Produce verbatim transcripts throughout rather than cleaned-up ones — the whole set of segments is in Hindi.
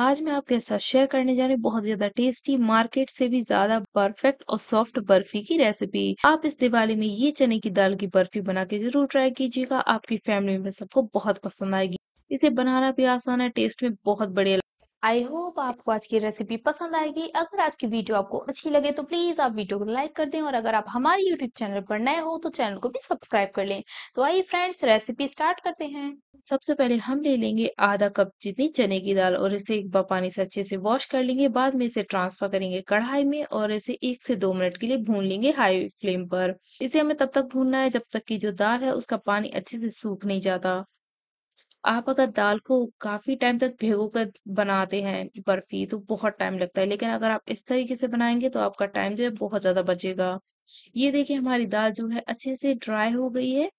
आज मैं आपके साथ शेयर करने जा रही हूँ बहुत ज्यादा टेस्टी, मार्केट से भी ज्यादा परफेक्ट और सॉफ्ट बर्फी की रेसिपी। आप इस दिवाली में ये चने की दाल की बर्फी बना के जरूर ट्राई कीजिएगा, आपकी फैमिली में सबको बहुत पसंद आएगी। इसे बनाना भी आसान है, टेस्ट में बहुत बढ़िया। आई होप आपको आज की रेसिपी पसंद आएगी। अगर आज की वीडियो आपको अच्छी लगे तो प्लीज आप वीडियो को लाइक कर दें, और अगर आप हमारे यूट्यूब चैनल पर नए हो तो चैनल को भी सब्सक्राइब कर लें। तो आइए फ्रेंड्स, रेसिपी स्टार्ट करते हैं। सबसे पहले हम ले लेंगे आधा कप जितनी चने की दाल, और इसे एक बार पानी से अच्छे से वॉश कर लेंगे। बाद में इसे ट्रांसफर करेंगे कढ़ाई में और इसे एक से दो मिनट के लिए भून लेंगे हाई फ्लेम पर। इसे हमें तब तक भूनना है जब तक की जो दाल है उसका पानी अच्छे से सूख नहीं जाता। आप अगर दाल को काफी टाइम तक भिगो कर बनाते हैं बर्फी तो बहुत टाइम लगता है, लेकिन अगर आप इस तरीके से बनाएंगे तो आपका टाइम जो है बहुत ज्यादा बचेगा। ये देखिए हमारी दाल जो है अच्छे से ड्राई हो गई है,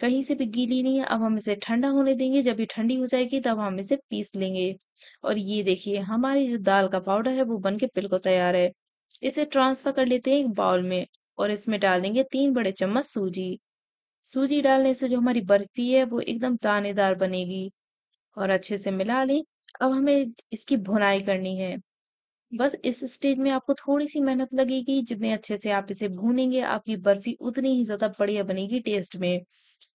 कहीं से भी गीली नहीं है। अब हम इसे ठंडा होने देंगे, जब ये ठंडी हो जाएगी तब हम इसे पीस लेंगे। और ये देखिए हमारी जो दाल का पाउडर है वो बन के बिल्कुल तैयार है। इसे ट्रांसफर कर लेते हैं एक बाउल में, और इसमें डाल देंगे तीन बड़े चम्मच सूजी। सूजी डालने से जो हमारी बर्फी है वो एकदम दानेदार बनेगी। और अच्छे से मिला लें। अब हमें इसकी भुनाई करनी है। बस इस स्टेज में आपको थोड़ी सी मेहनत लगेगी, जितने अच्छे से आप इसे भूनेंगे आपकी बर्फी उतनी ही ज्यादा बढ़िया बनेगी टेस्ट में।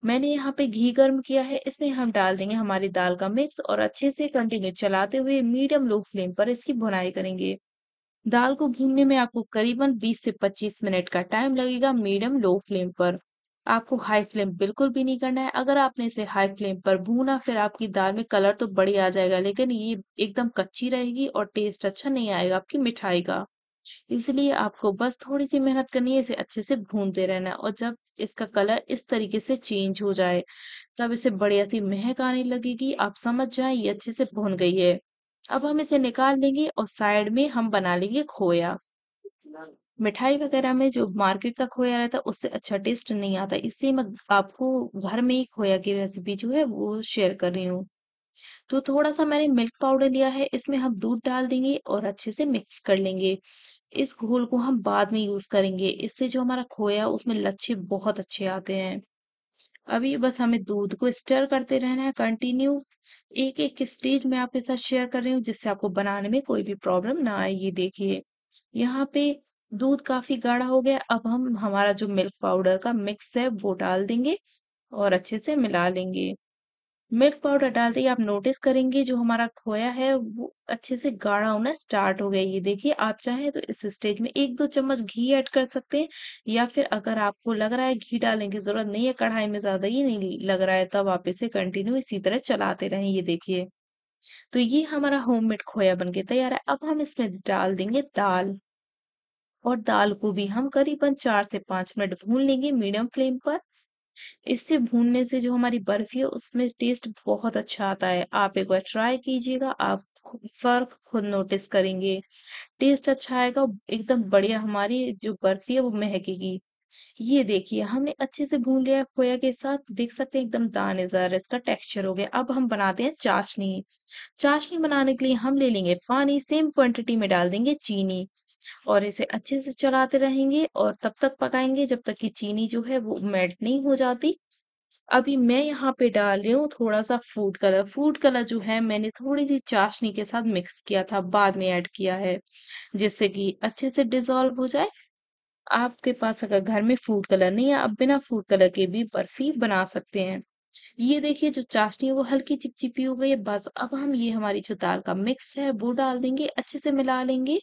मैंने यहाँ पे घी गर्म किया है, इसमें हम डाल देंगे हमारी दाल का मिक्स, और अच्छे से कंटिन्यू चलाते हुए मीडियम लो फ्लेम पर इसकी भुनाई करेंगे। दाल को भूनने में आपको करीबन बीस से पच्चीस मिनट का टाइम लगेगा मीडियम लो फ्लेम पर। आपको हाई फ्लेम बिल्कुल भी नहीं करना है। अगर आपने इसे हाई फ्लेम पर भूना फिर आपकी दाल में कलर तो बढ़िया आ जाएगा, लेकिन ये एकदम कच्ची रहेगी और टेस्ट अच्छा नहीं आएगा आपकी मिठाई का। इसलिए आपको बस थोड़ी सी मेहनत करनी है, इसे अच्छे से भूनते रहना है। और जब इसका कलर इस तरीके से चेंज हो जाए तब इसे बढ़िया सी महक आने लगेगी, आप समझ जाए ये अच्छे से भून गई है। अब हम इसे निकाल लेंगे और साइड में हम बना लेंगे खोया। मिठाई वगैरह में जो मार्केट का खोया रहता है उससे अच्छा टेस्ट नहीं आता, इसलिए मैं आपको घर में ही खोया की रेसिपी जो है वो शेयर कर रही हूँ। तो थोड़ा सा मैंने मिल्क पाउडर लिया है, इसमें हम दूध डाल देंगे और अच्छे से मिक्स कर लेंगे। इस घोल को हम बाद में यूज करेंगे, इससे जो हमारा खोया उसमें लच्छे बहुत अच्छे आते हैं। अभी बस हमें दूध को स्टर करते रहना है कंटिन्यू। एक एक स्टेज मैं आपके साथ शेयर कर रही हूँ जिससे आपको बनाने में कोई भी प्रॉब्लम ना आए। ये देखिए यहाँ पे दूध काफी गाढ़ा हो गया। अब हम हमारा जो मिल्क पाउडर का मिक्स है वो डाल देंगे और अच्छे से मिला लेंगे। मिल्क पाउडर डालते ही आप नोटिस करेंगे जो हमारा खोया है वो अच्छे से गाढ़ा होना स्टार्ट हो गया। ये देखिए आप चाहें तो इस स्टेज में एक दो चम्मच घी ऐड कर सकते हैं, या फिर अगर आपको लग रहा है घी डालने की जरूरत नहीं है, कढ़ाई में ज्यादा ही नहीं लग रहा है, तब आप इसे कंटिन्यू इसी तरह चलाते रहें। ये देखिए तो ये हमारा होममेड खोया बनके तैयार है। अब हम इसमें डाल देंगे दाल, और दाल को भी हम करीबन चार से पांच मिनट भून लेंगे मीडियम फ्लेम पर। इससे भूनने से जो हमारी बर्फी है उसमें टेस्ट बहुत अच्छा आता है। आप एक बार ट्राई कीजिएगा, आप फर्क खुद नोटिस करेंगे, टेस्ट अच्छा आएगा, एकदम बढ़िया हमारी जो बर्फी है वो महकेगी। ये देखिए हमने अच्छे से भून लिया खोया के साथ, देख सकते हैं एकदम दानेदार इसका टेक्सचर हो गया। अब हम बनाते हैं चाशनी। चाशनी बनाने के लिए हम ले लेंगे पानी, सेम क्वांटिटी में डाल देंगे चीनी, और इसे अच्छे से चलाते रहेंगे और तब तक पकाएंगे जब तक कि चीनी जो है वो मेल्ट नहीं हो जाती। अभी मैं यहाँ पे डाल रही हूँ थोड़ा सा फूड कलर। फूड कलर जो है मैंने थोड़ी सी चाशनी के साथ मिक्स किया था, बाद में ऐड किया है, जिससे कि अच्छे से डिजोल्व हो जाए। आपके पास अगर घर में फूड कलर नहीं है आप बिना फूड कलर के भी बर्फी बना सकते हैं। ये देखिए जो चाशनी है वो हल्की चिपचिपी हो गई है। बस अब हम ये हमारी जो दाल का मिक्स है वो डाल देंगे, अच्छे से मिला लेंगे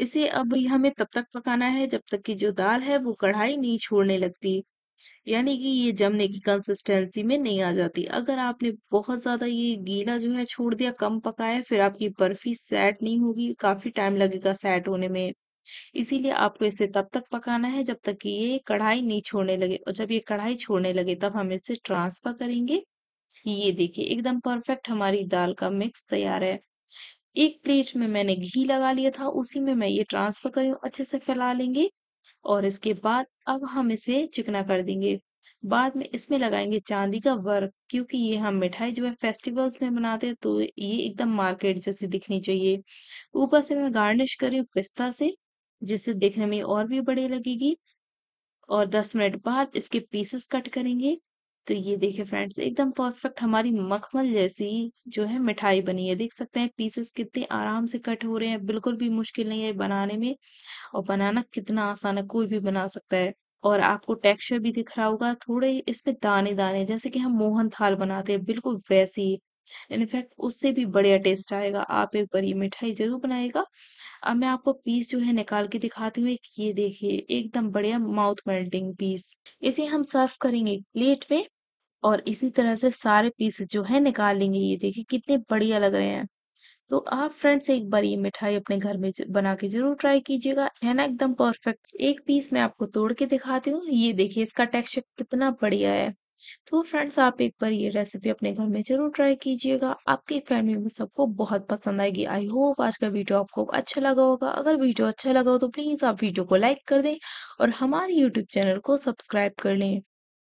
इसे। अब हमें तब तक पकाना है जब तक कि जो दाल है वो कढ़ाई नहीं छोड़ने लगती, यानी कि ये जमने की कंसिस्टेंसी में नहीं आ जाती। अगर आपने बहुत ज्यादा ये गीला जो है छोड़ दिया, कम पकाया, फिर आपकी बर्फी सेट नहीं होगी, काफी टाइम लगेगा सेट होने में। इसीलिए आपको इसे तब तक पकाना है जब तक कि ये कढ़ाई नहीं छोड़ने लगे, और जब ये कढ़ाई छोड़ने लगे तब हम इसे ट्रांसफर करेंगे। ये देखिए एकदम परफेक्ट हमारी दाल का मिक्स तैयार है। एक प्लेट में मैंने घी लगा लिया था, उसी में मैं ये ट्रांसफर कर रही हूँ, अच्छे से फैला लेंगे। और इसके बाद अब हम इसे चिकना कर देंगे। बाद में इसमें लगाएंगे चांदी का वर्क, क्योंकि ये हम मिठाई जो है फेस्टिवल्स में बनाते हैं तो ये एकदम मार्केट जैसी दिखनी चाहिए। ऊपर से मैं गार्निश कर रही हूँ पिस्ता से, जिससे देखने में और भी बढ़िया लगेगी। और दस मिनट बाद इसके पीसेस कट करेंगे। तो ये देखिए फ्रेंड्स, एकदम परफेक्ट हमारी मखमल जैसी जो है मिठाई बनी है। देख सकते हैं पीसेस कितने आराम से कट हो रहे हैं, बिल्कुल भी मुश्किल नहीं है बनाने में, और बनाना कितना आसान है, कोई भी बना सकता है। और आपको टेक्सचर भी दिख रहा होगा, थोड़े इसमें दाने दाने जैसे कि हम मोहन थाल बनाते हैं बिल्कुल वैसी, इनफैक्ट उससे भी बढ़िया टेस्ट आएगा। आप एक बार ये मिठाई जरूर बनाएगा। अब मैं आपको पीस जो है निकाल के दिखाती हूँ। ये देखिए एकदम बढ़िया माउथ मेल्टिंग पीस, इसे हम सर्व करेंगे प्लेट में और इसी तरह से सारे पीसेस जो है निकाल लेंगे। ये देखिए कितने बढ़िया लग रहे हैं। तो आप फ्रेंड्स एक बार ये मिठाई अपने घर में बना के जरूर ट्राई कीजिएगा, है ना, एकदम परफेक्ट। एक पीस मैं आपको तोड़ के दिखाती हूँ। ये देखिए इसका टेक्सचर कितना बढ़िया है। तो फ्रेंड्स आप एक बार ये रेसिपी अपने घर में जरूर ट्राई कीजिएगा, आपकी फैमिली में सबको बहुत पसंद आएगी। आई होप आज का वीडियो आपको अच्छा लगा होगा। अगर वीडियो अच्छा लगा हो तो प्लीज आप वीडियो को लाइक कर दें और हमारे यूट्यूब चैनल को सब्सक्राइब कर लें।